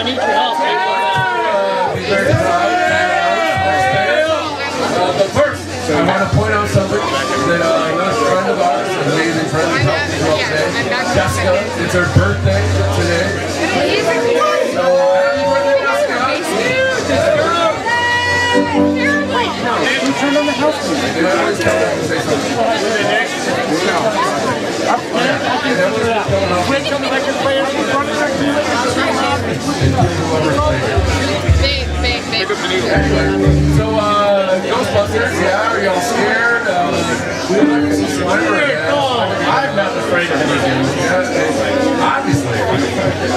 I need your help. But first, I want to point out something that a friend of ours, an amazing friend of ours, Jessica, it's her birthday today. So, happy birthday, Jessica. You turned on the house music. I always tell them to say something. Anyway, so, Ghostbusters, yeah, are y'all scared? I'm not afraid of anything. Obviously. So,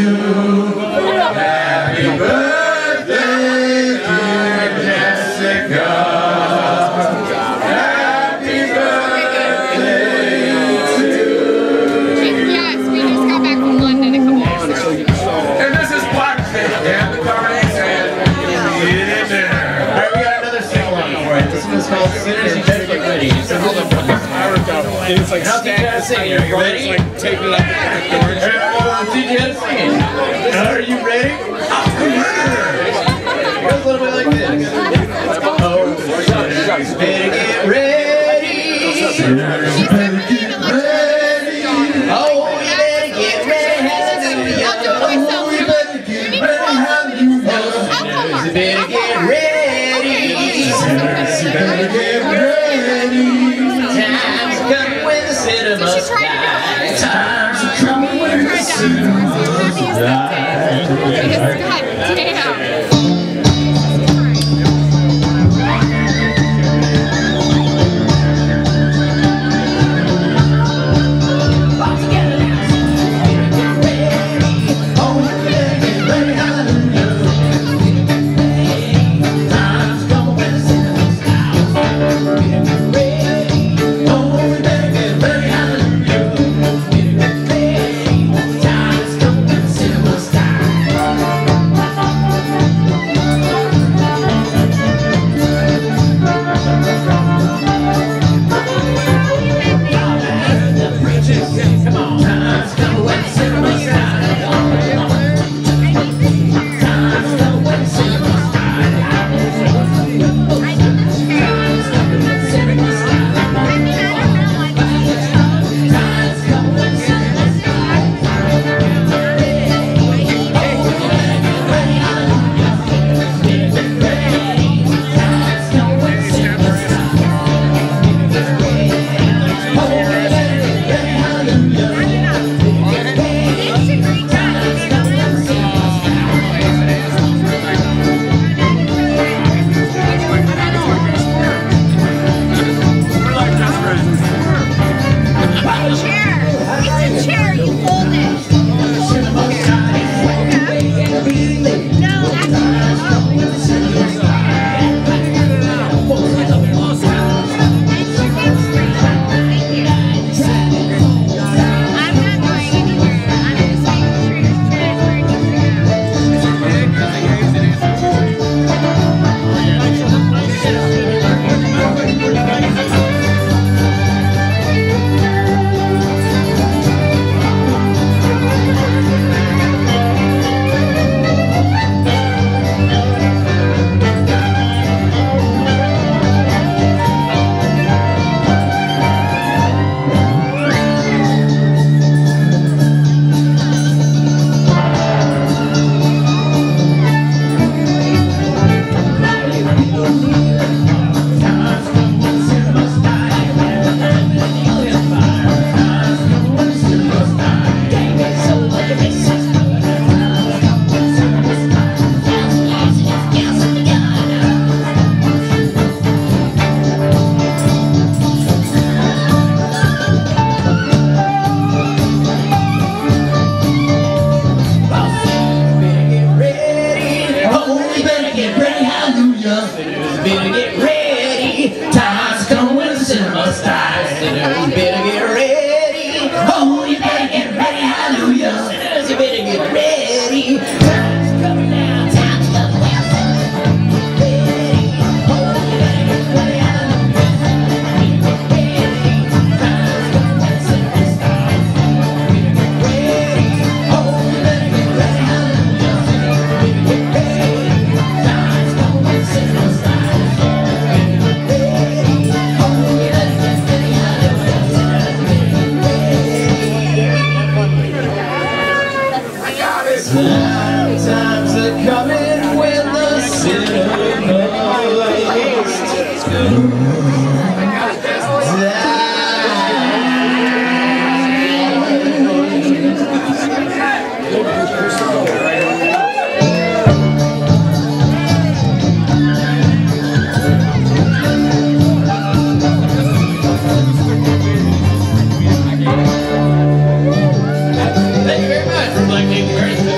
It's like stack singing. Are you ready? Like taking it up and singing. Are you ready? A little bit like this. Oh, better get ready. Oh, you better get ready. Oh, you better get ready. Hallelujah. Sinners, you better get ready. Time's coming down. Time's coming down. Times are coming when the sinner knows die. Thank you very much for Black Jake and Carnies.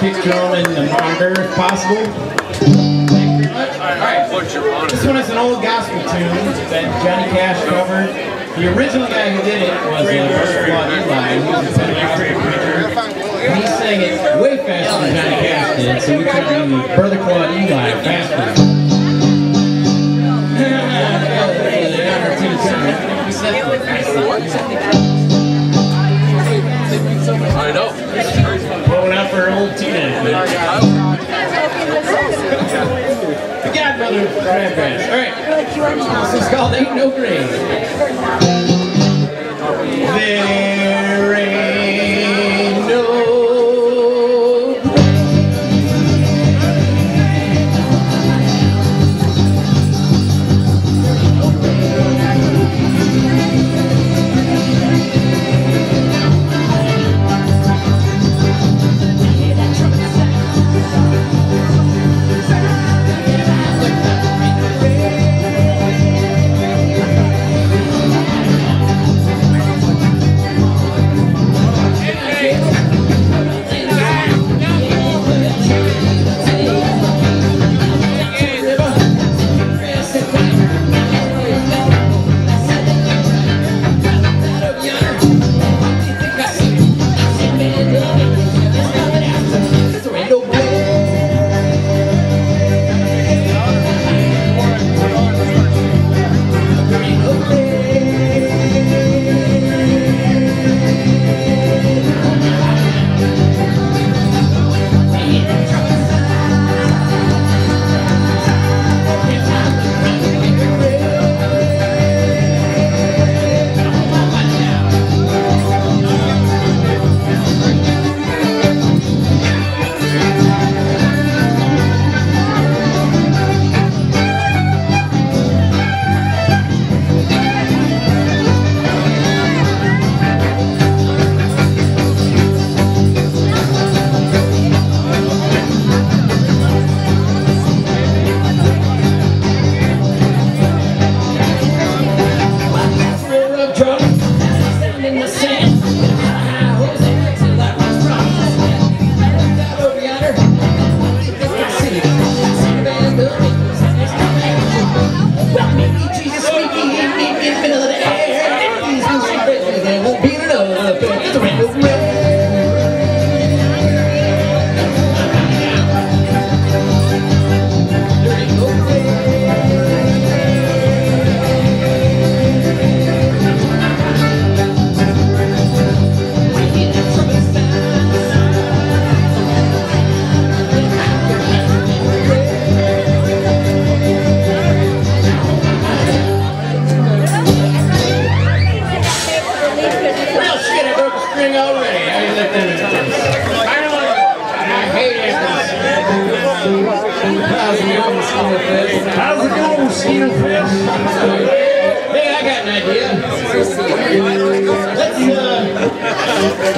Picture on in the monitor if possible. Thank you very much. Alright, this one is an old gospel tune that Johnny Cash covered. The original guy who did it was Baba Yaga, who was a Pentecostal preacher. He sang it way faster than Johnny Cash did, so we call him Brother Claude Eli faster. I know. Going out for an old teenage man. The Godbrother of Crabgrass. Alright, this is called Ain't No Grave. There ain't no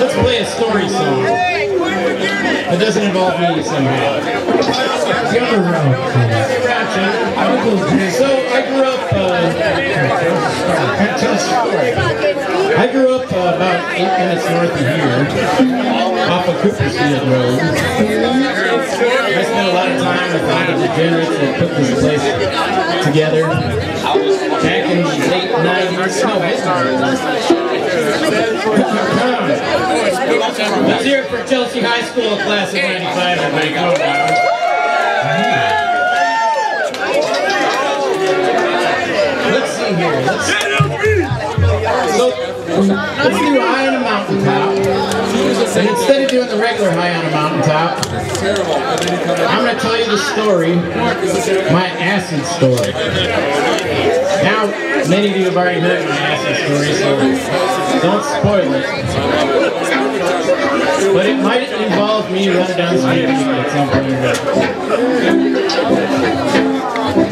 Let's play a story song. That doesn't involve me somehow. So I grew up. I grew up about 8 minutes north of here, off of Coopersfield Road. I spent a lot of time with a lot of degenerates that put this place together back in the late '90s. Let's hear it for Chelsea High School class of '95 at Vancouver. Let's see here. Let's do High on a Mountaintop. And instead of doing the regular High on a Mountaintop, I'm going to tell you the story, my acid story. Now, many of you have already heard my acid story, so don't spoil it. But it might involve me running down some evening at some point.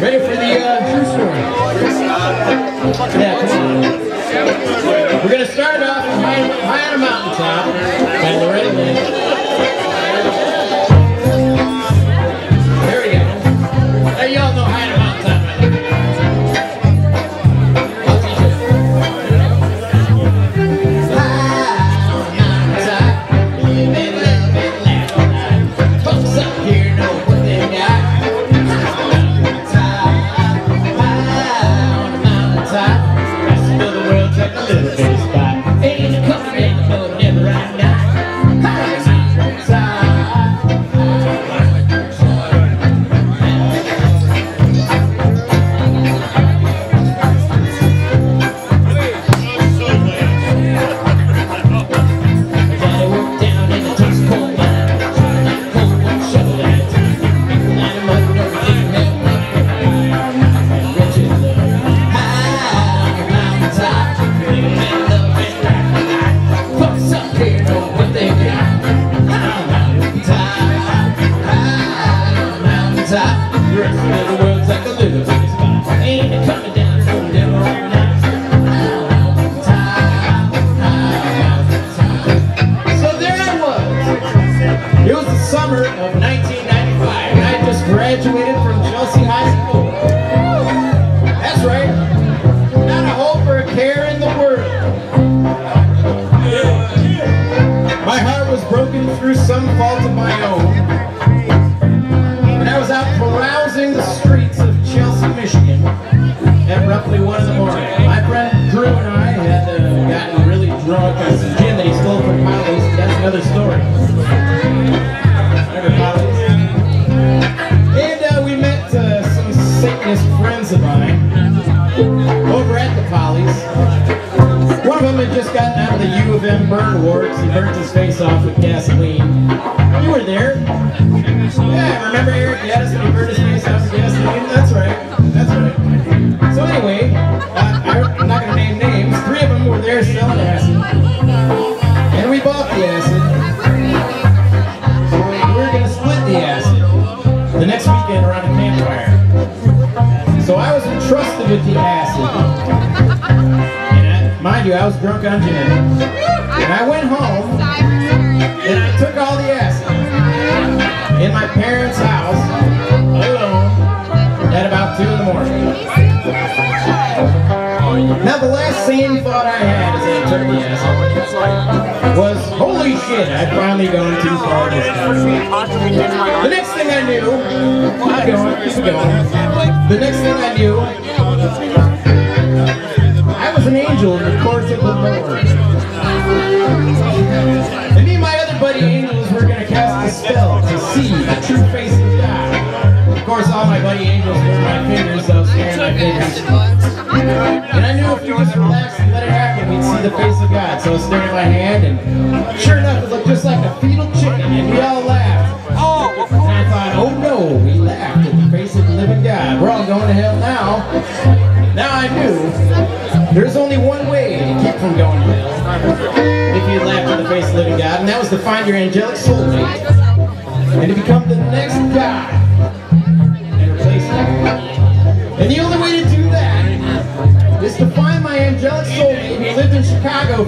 Ready for the true story? Yeah, come on. We're going to start off with High on a Mountaintop by Loretta Lynn. There we go. Now you all know High on a Mountaintop by Loretta Lynn. High on a mountaintop, living, loving, laughing. Folks up here know what they got. High on a mountaintop, high on a mountaintop.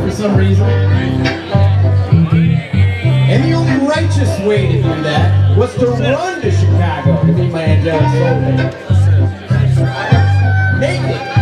For some reason. And the only righteous way to do that was to run to Chicago to meet my angelic soulmate. Naked.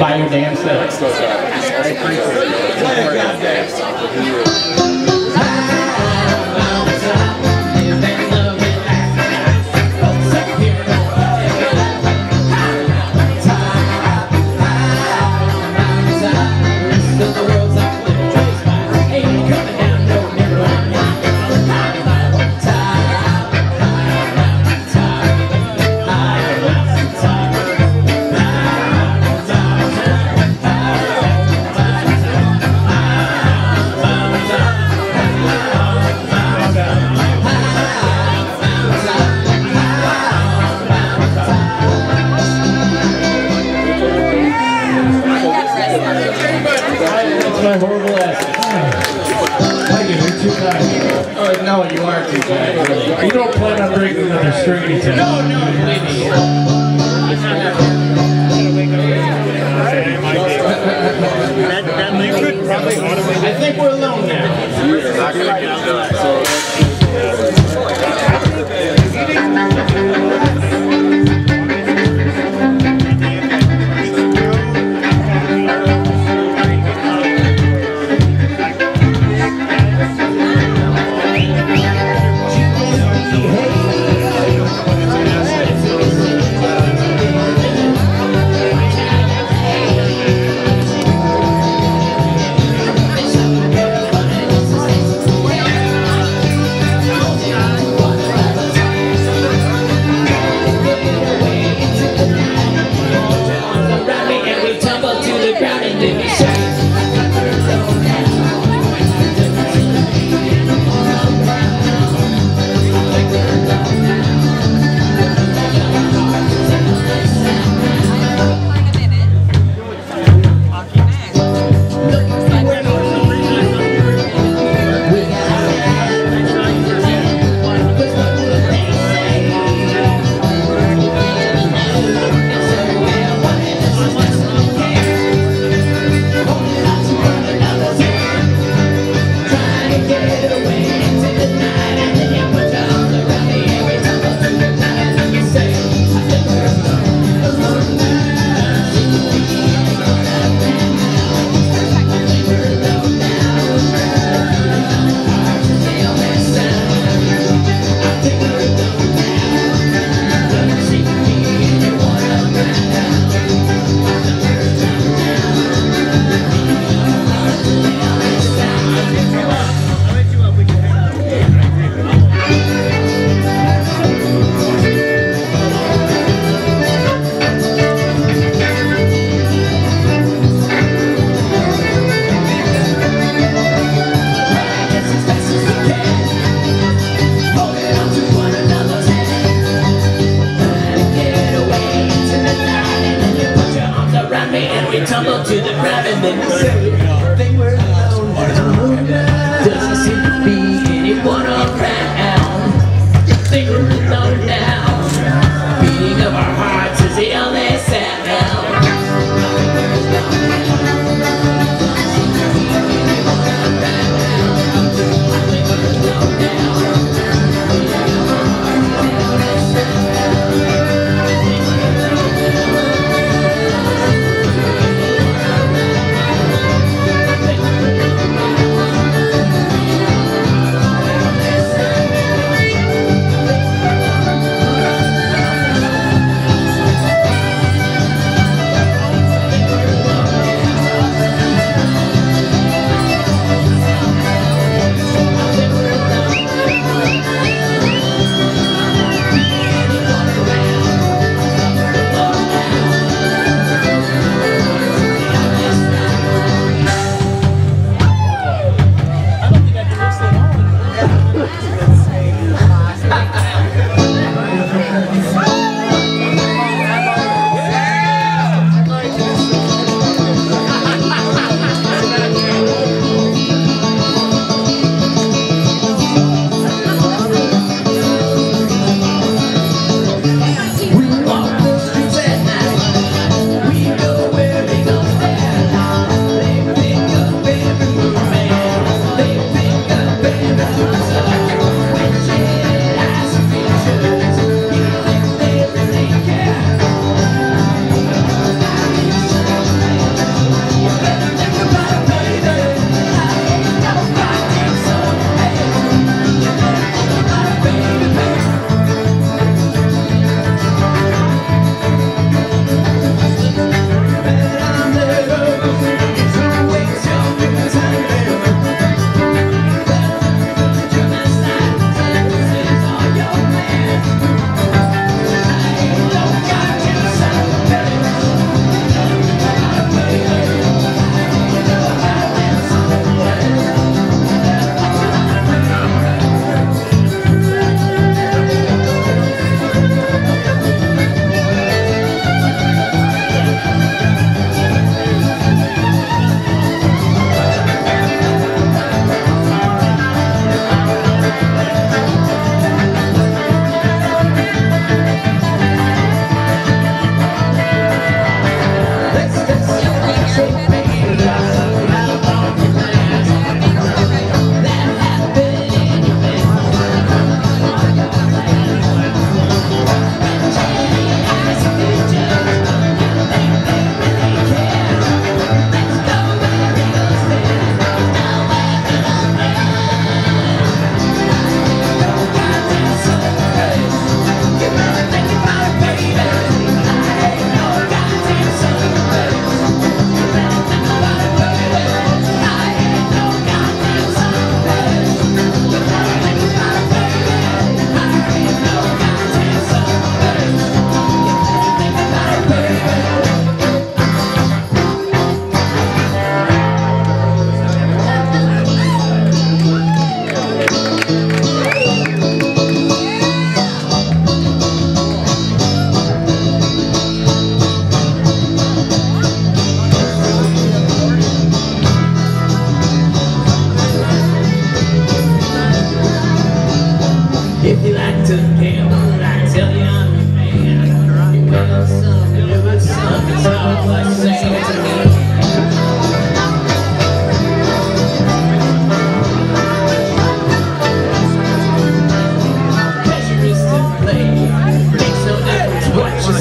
by your damn self. No, you are too bad, really. You don't plan on breaking another string today. No, no, maybe. I think we're alone now. We're not going to get done, so...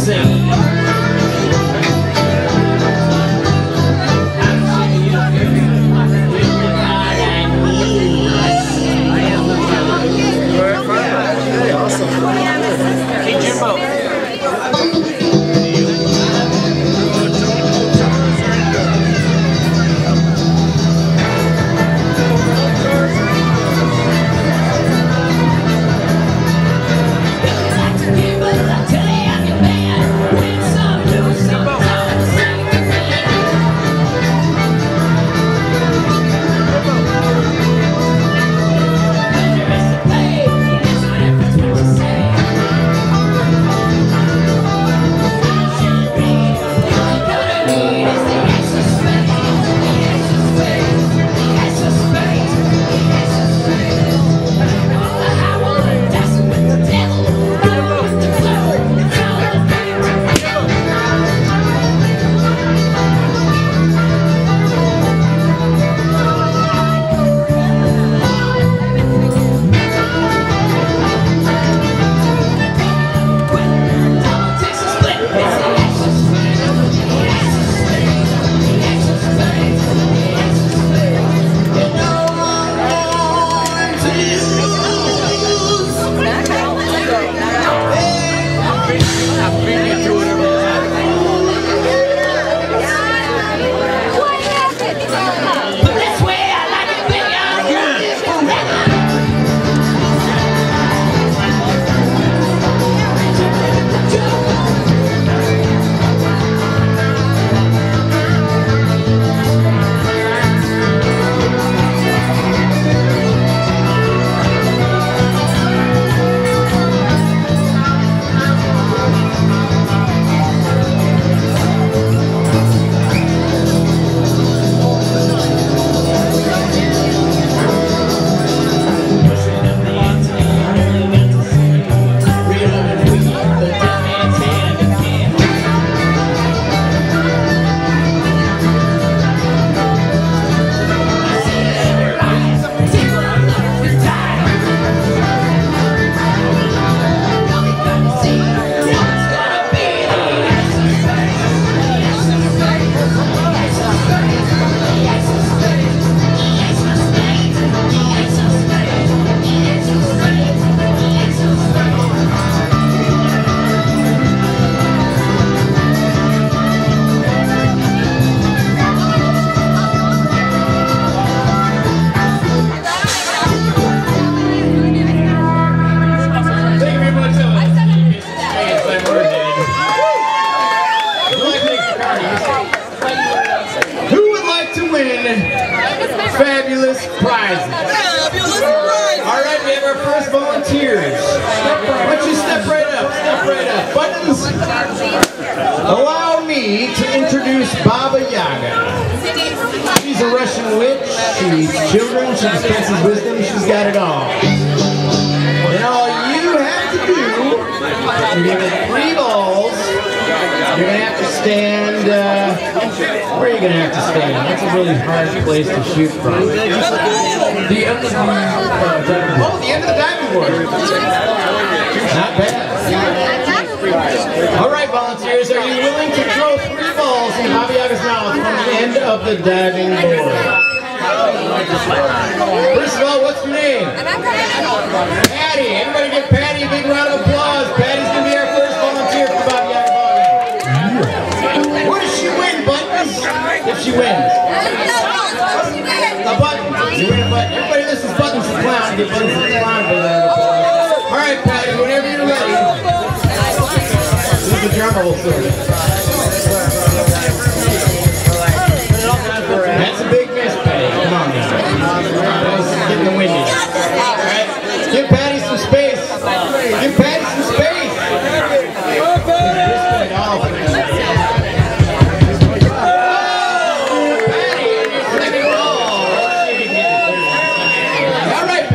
sing. Allow me to introduce Baba Yaga. She's a Russian witch, she needs children, she dispenses wisdom, she's got it all. And all you have to do, you're going to have 3 balls, you're going to have to stand, where are you going to have to stand? That's a really hard place to shoot from. The end of the diamond. Oh, the end of the diamond board. Not bad. Alright, volunteers, are you willing to throw 3 balls in Bobby Yaga's mouth from the end of the diving board? First of all, what's your name? Patty. Everybody give Patty a big round of applause. Patty's going to be our first volunteer for Bobby Yaga Ballroom. What does she win, buttons? If she wins. A button. You win a button. Everybody, this is Buttons the Clown. Give Buttons the Clown for that. Alright, Patty, whenever you're ready. The drummer will serve. That's a big miss, Patty. Come on now. That was getting windy. Alright. Give Patty some space. Give Patty some space. Oh, Patty, your second ball. Alright,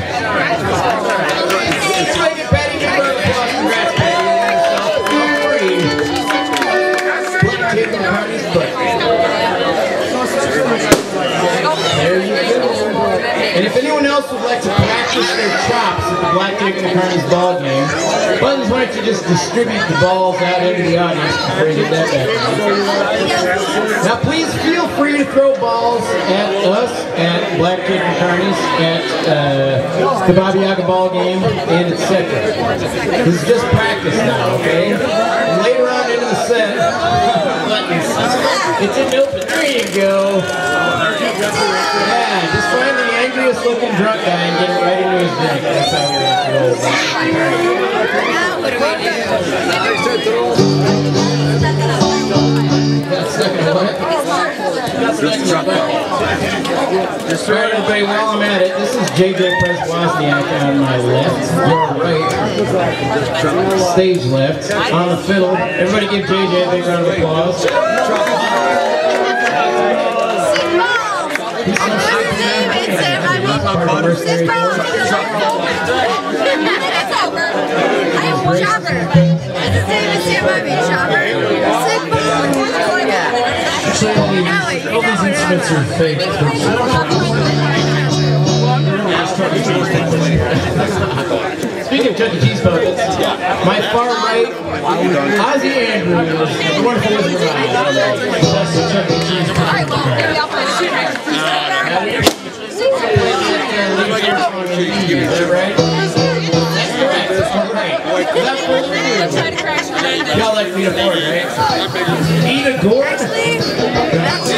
Patty. Let's get Patty to her. And if anyone else would like to practice practice their chops at the Black Jake and Carnies ball game. Buttons, why don't you just distribute the balls out into the audience before you get that back? Now please feel free to throw balls at us, at Black Jake and Carnies, at the Bobby Yaga ball game, and etc. This is just practice now, okay? And later on into the set, it's in the open. There you go. Just find the angriest looking drunk guy and get it right into his neck. That's how we have to roll. Now what do we do? That's stuck in what? Just try to obey while I'm at it. This is JJ Peswosniak on my left, your right, stage left, on the fiddle. Everybody give JJ a big round of applause. All these instruments are fake. Speaking of Chuck E. Cheese puppets, my far right, Ozzie Andrews, the wonderful Mr. Chuck E. Cheese puppets. Y'all like Lena Gordon, right? Lena Gordon? That's the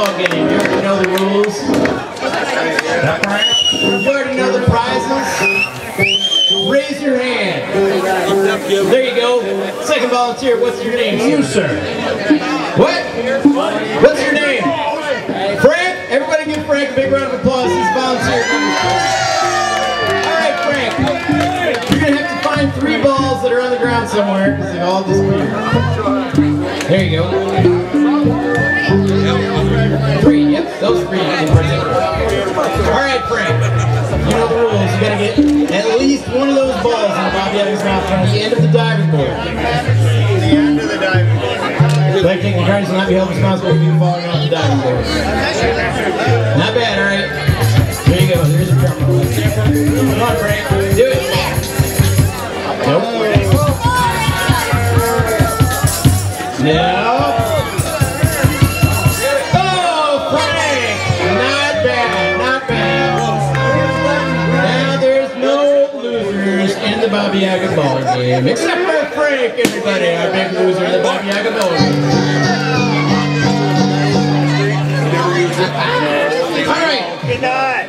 ball game. You already know the rules. You already know the prizes. Raise your hand. There you go. Second volunteer, what's your name? You, sir. What? What's your name? Frank? Everybody give Frank a big round of applause. He's volunteer. Alright, Frank. You're going to have to find three balls that are on the ground somewhere because they all disappear. There you go. Three, yep, those three. Alright, Frank. You know the rules. You got to get at least one of those balls in Bobby Evans' mouth from the end of the diving board. The end of the diving board. Black Jake and Carnies will not be held responsible for you falling off the diving board. Not bad, alright? There you go, there's your trouble. Come on, Frank. Do it. Nope. No. Oh, Frank! Not bad, not bad. Now there's no losers in the Baba Yaga ball game, except for Frank, everybody, our big loser in the Baba Yaga bowl. Alright. Good night.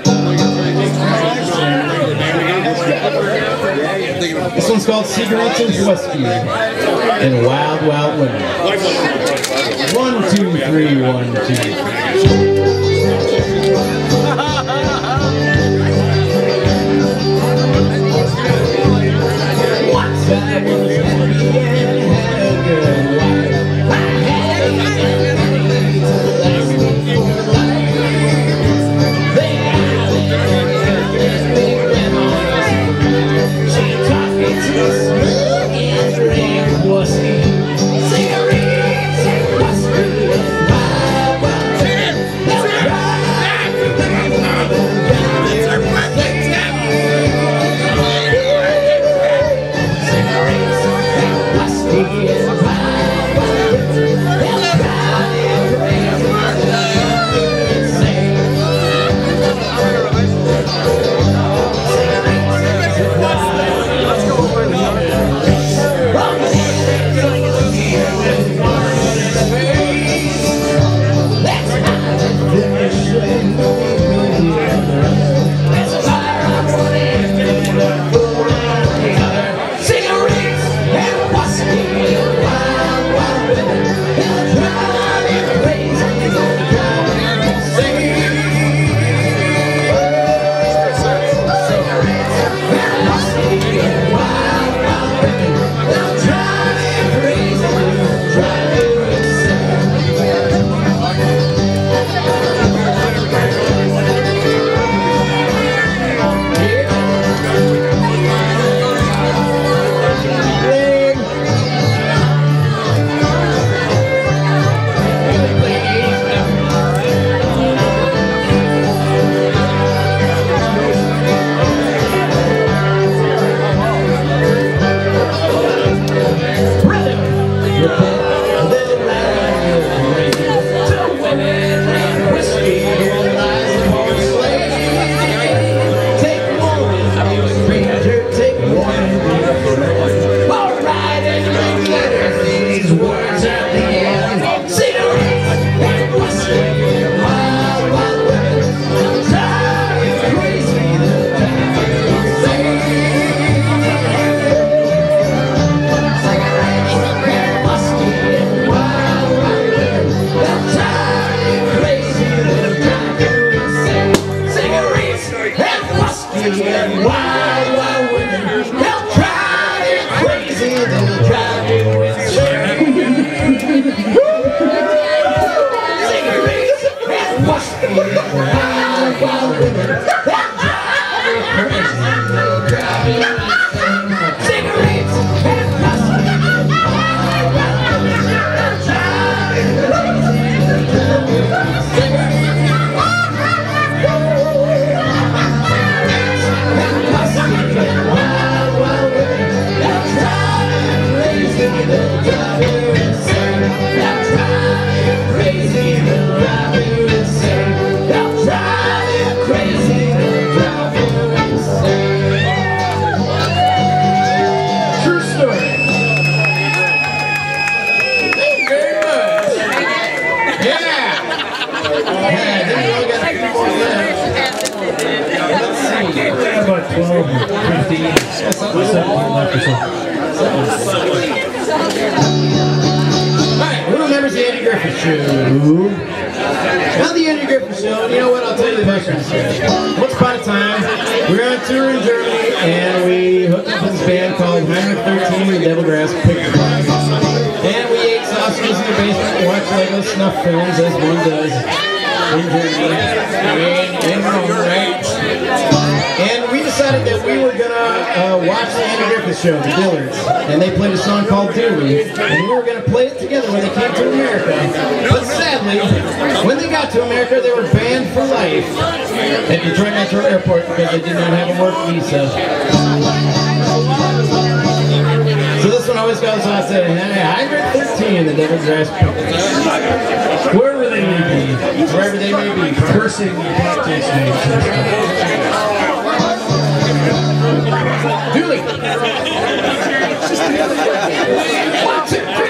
This one's called Cigarettes and Whiskey and Wild Wild Women. 1, 2, 3, 1, 2, 3. What's that? Cigarettes and whiskey, wild, wild Alright, who remembers the Andy Griffith show? Not the Andy Griffith show, you know what, I'll tell you the veterans show. Once upon a time, we were on tour in Germany and we hooked up with this band called 913 and Devilgrass Pickers. And we ate sausages in the basement and watched Lego snuff films as one does in Germany. And we decided that we were going to watch the Andy Griffith show, the Dillards, and they played a song called Do We, and we were going to play it together when they came to America. But sadly, when they got to America, they were banned for life at Detroit Metro Airport because they did not have a work visa. So this one always goes on saying, hey, I read 13, the Devil's Grass. Wherever they may be, wherever they may be, cursing the Black Jake's name. Dooley! Watch it!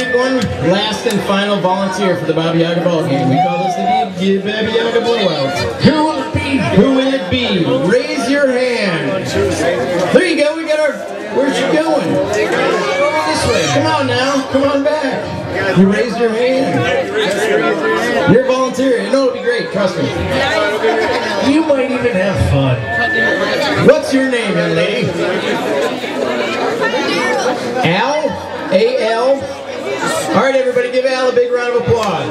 week one last and final volunteer for the Baba Yaga ball game. We call this the Baba Yaga blowout. Who will it be? Who will it be? Raise your hand. There you go. We got our. Where's you going? Over this way. Come on now. Come on back. You raise your hand. You're volunteering. You know it'll be great. Trust me. You might even have fun. What's your name, young lady? Al. A.L. Alright everybody, give Al a big round of applause.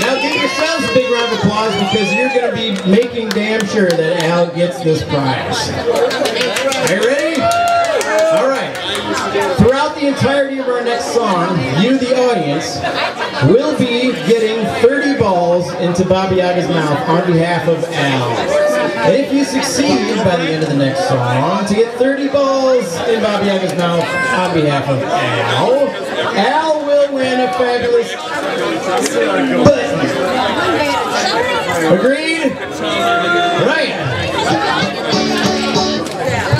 Now give yourselves a big round of applause because you're going to be making damn sure that Al gets this prize. Are you ready? Alright. Throughout the entirety of our next song, you the audience will be getting 30 balls into Baba Yaga's mouth on behalf of Al. And if you succeed by the end of the next song to get 30 balls in Baba Yaga's mouth on behalf of Al, Al will win a fabulous button. Agreed? Right.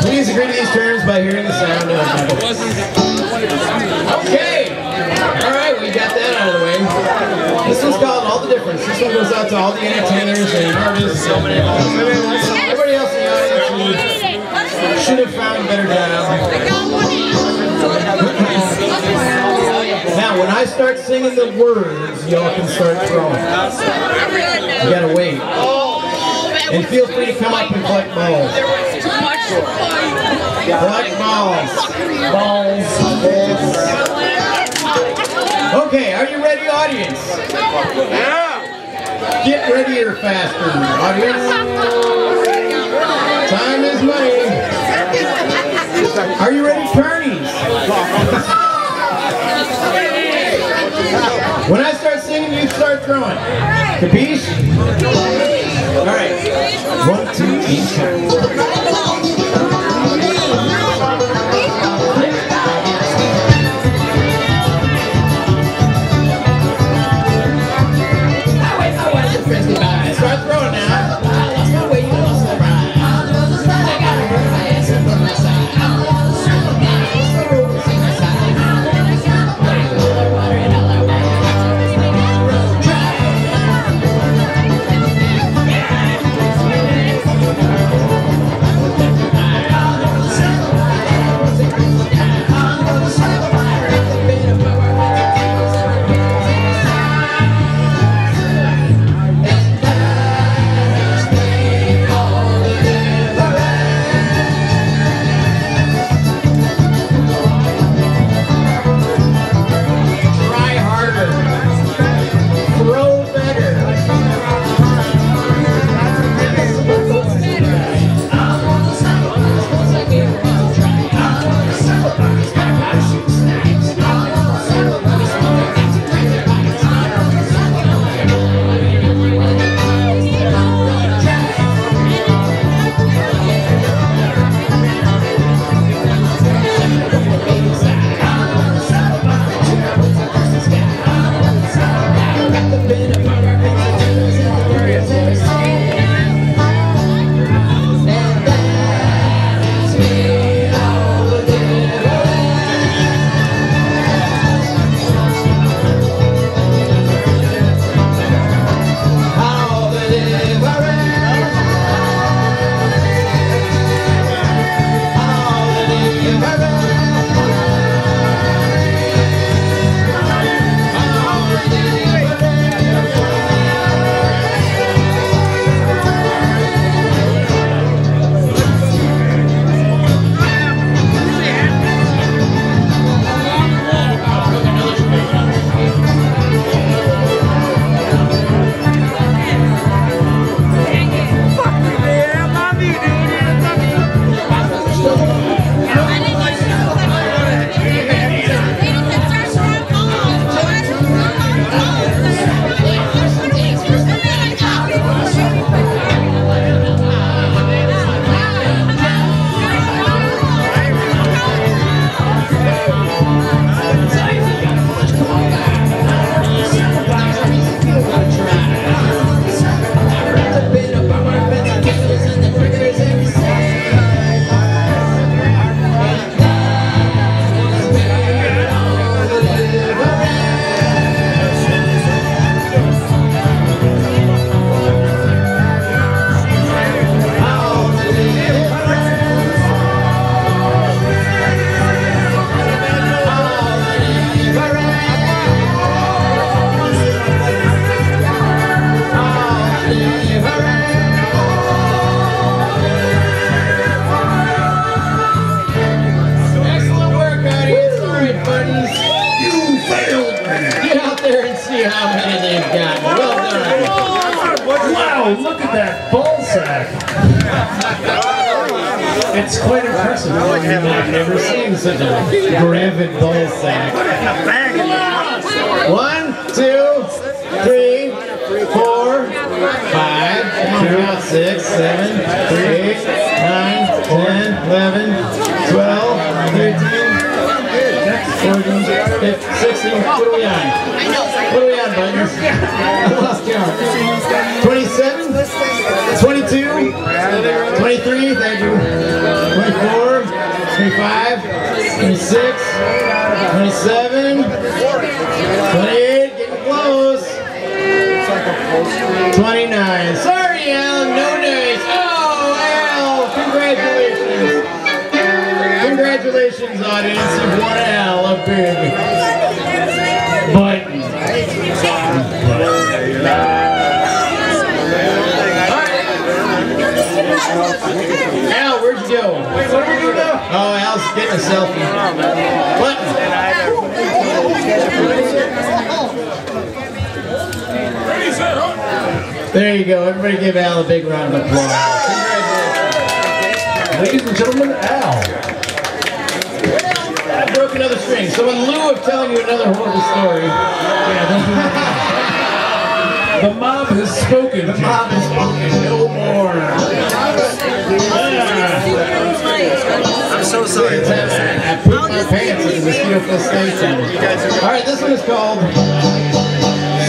Please agree to these terms by hearing the sound of okay. Alright, we got that out of the way. This one's called All the Difference. This one goes out to all the entertainers and artists. Everybody else in the audience should have found better dialogue. Now, when I start singing the words, y'all can start throwing. You gotta wait. And feel free to come up and collect balls. Collect balls. Balls. Okay, are you ready, audience? Yeah! Get readier faster, audience. Time is money. Are you ready, Carnies? When I start singing, you start throwing. Capiche? Alright. 1, 2, 3, 4. how many they've got. Well done. Wow, look at that ball sack. It's quite impressive. I've never seen such a gravid ball sack. One, two, three, four, five, count out, 6, 7, 8, 9, 10, 11, 12, 13, 14, 15, 16. What are we on? What are we on, Buttons? I lost count. 27? 22? 23? Thank you. 24? 25? 26? 27? 28? Getting close. 29. Sorry, Al. No dice. Oh, Al. Congratulations. Congratulations, audience. You've won an Al up here. But. Al, where'd you go? Wait, what are we doing now? Oh, Al's getting a selfie. Button. There you go. Everybody give Al a big round of applause. Congratulations. Ladies and gentlemen, Al. I broke another string. So in lieu of telling you another horrible story, the mob has spoken. The mob has spoken. No more. I'm so sorry. I pooped my pants in this beautiful station. All right, this one is called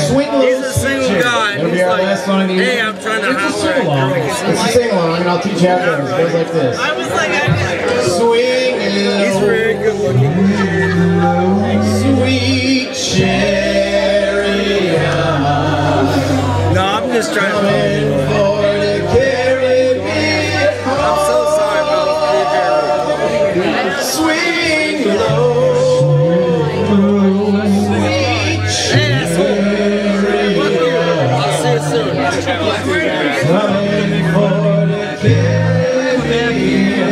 Swing Low. He's a single guy. It'll be our last song of the evening. Hey, I'm trying to holler. It's a sing-along, and I'll teach you how to do it. It goes like this. I was like, swing low. He's very good looking. Sweet chariot. I'm just trying to carry me home. I'm so sorry about swing low, sweet chariot. I'll see you soon. Coming for to carry me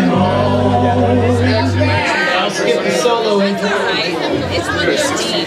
home. I'll skip the solo intro. It's one of the deep.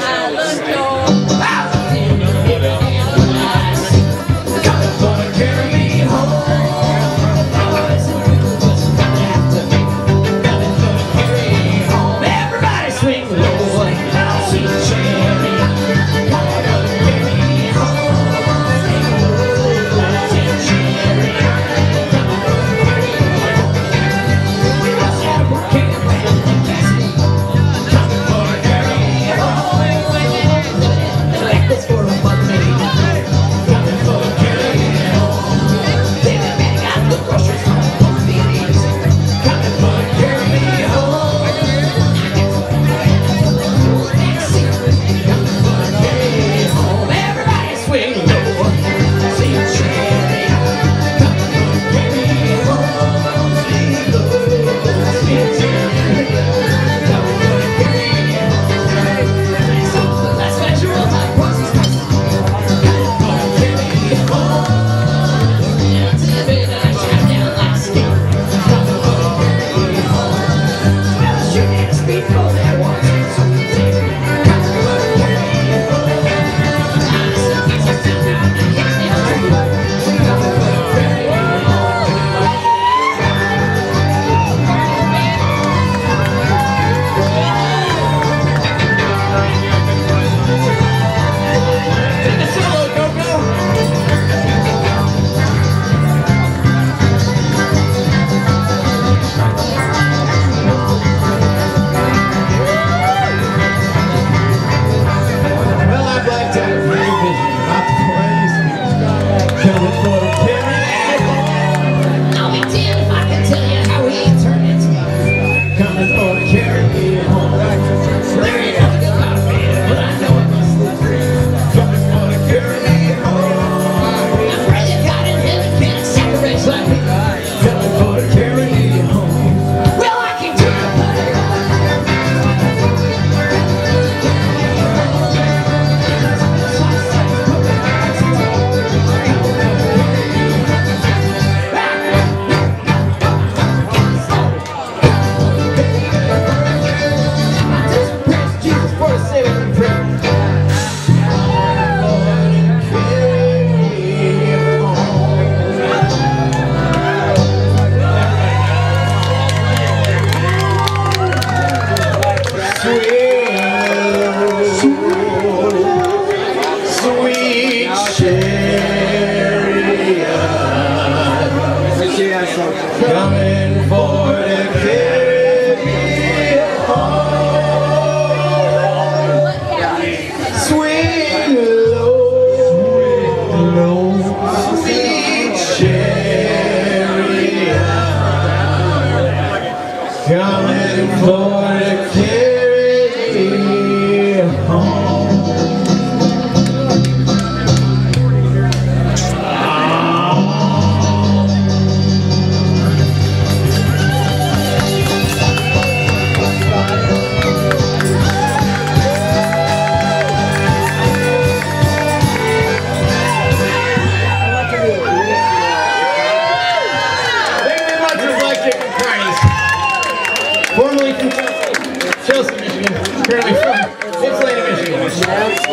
coming for to carry me home. Sweet Lord, sweet Cherry, coming for to carry me home. Formerly from Chelsea, Michigan, currently from Ypsilanti, Michigan.